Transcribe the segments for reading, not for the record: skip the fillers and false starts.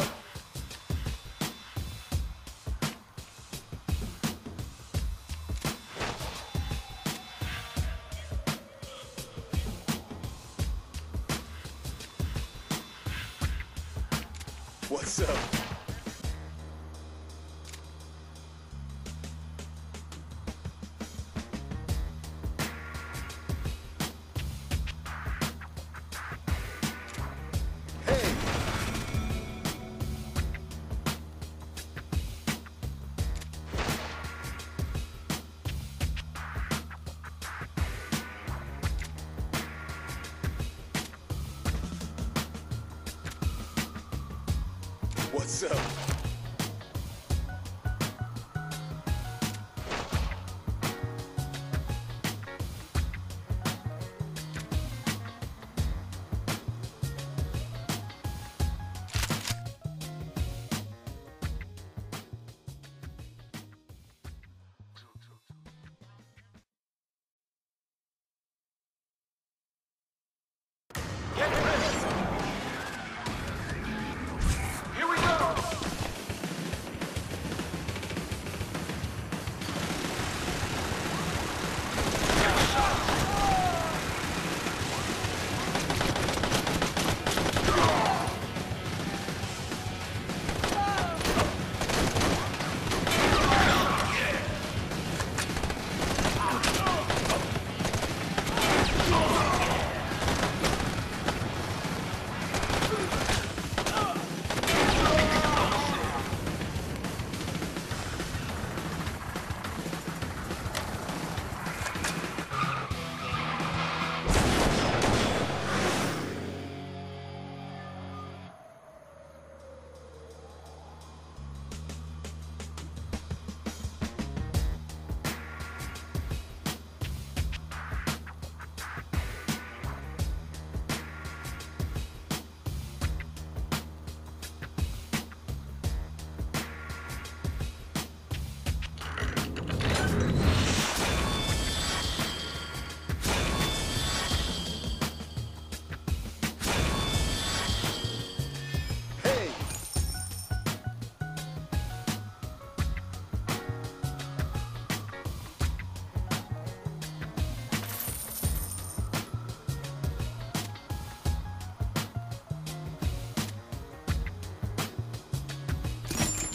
up. What's up? Hey! What's up?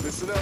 Listen up.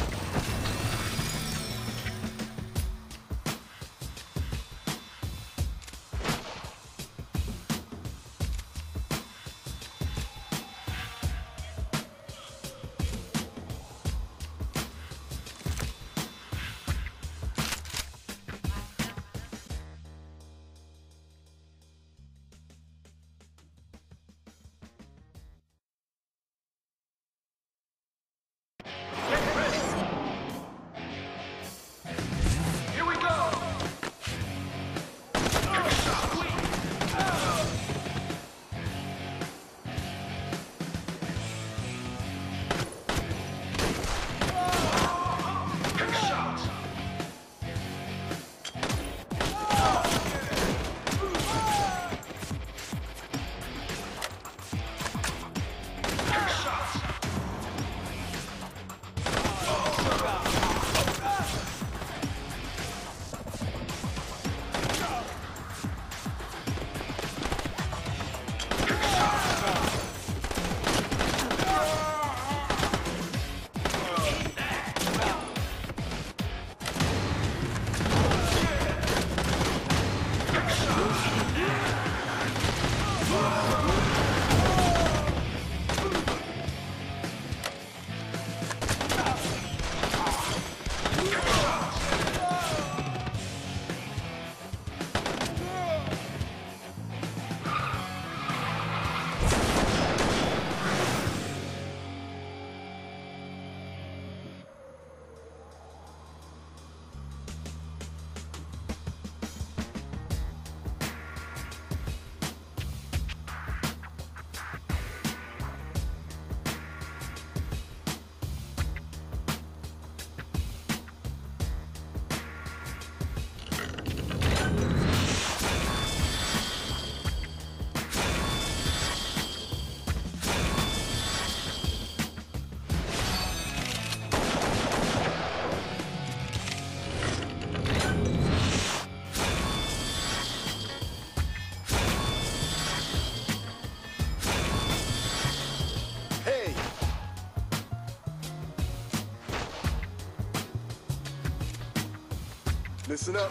Listen up.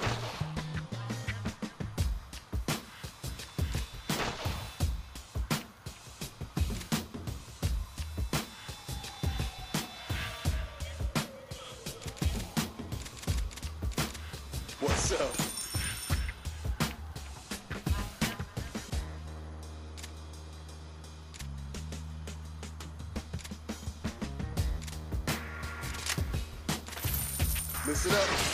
What's up? Listen up. What's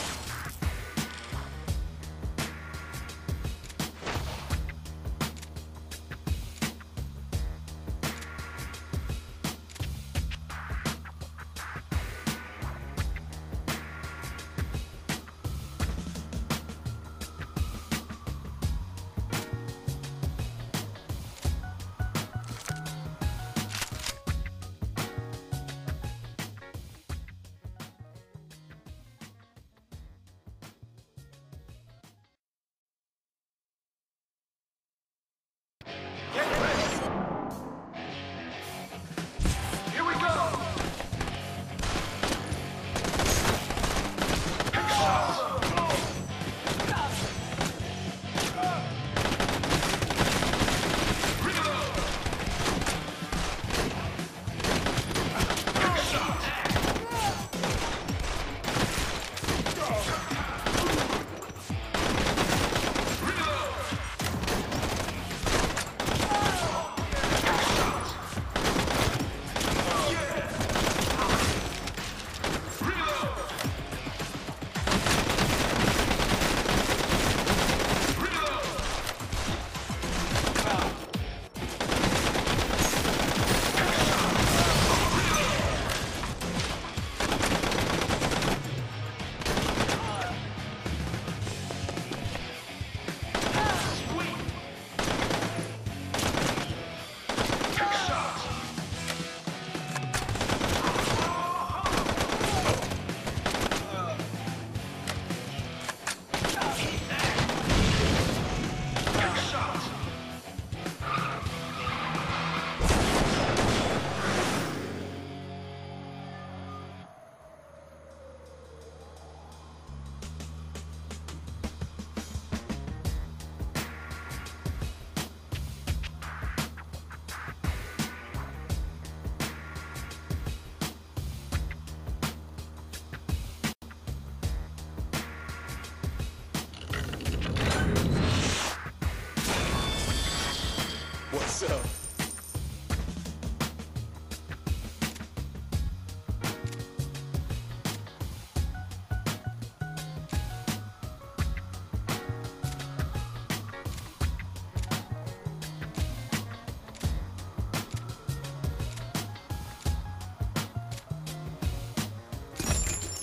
up?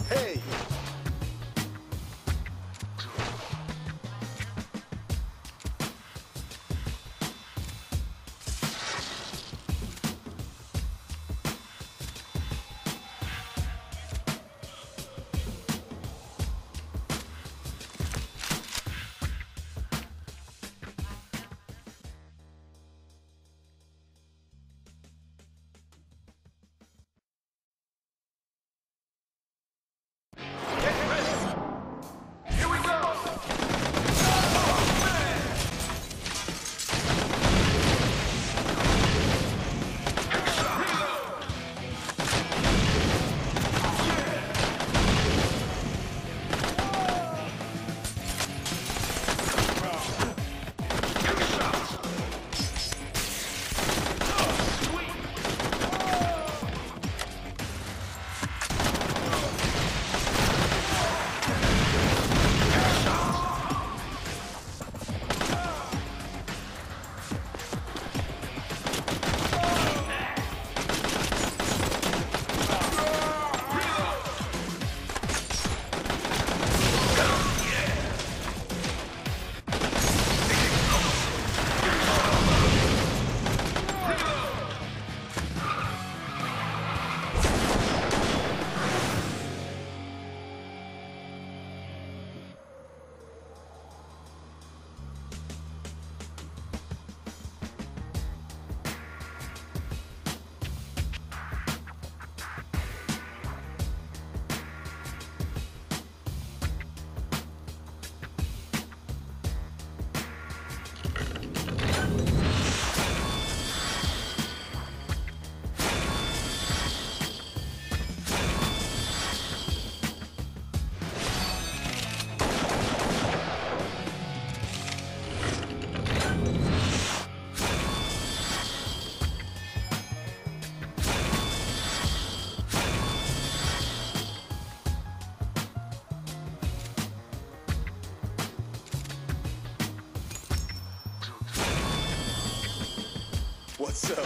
Hey! what's up.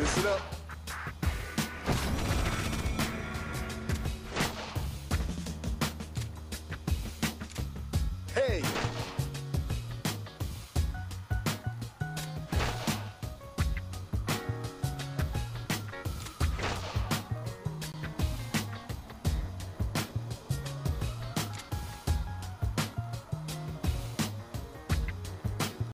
Listen up.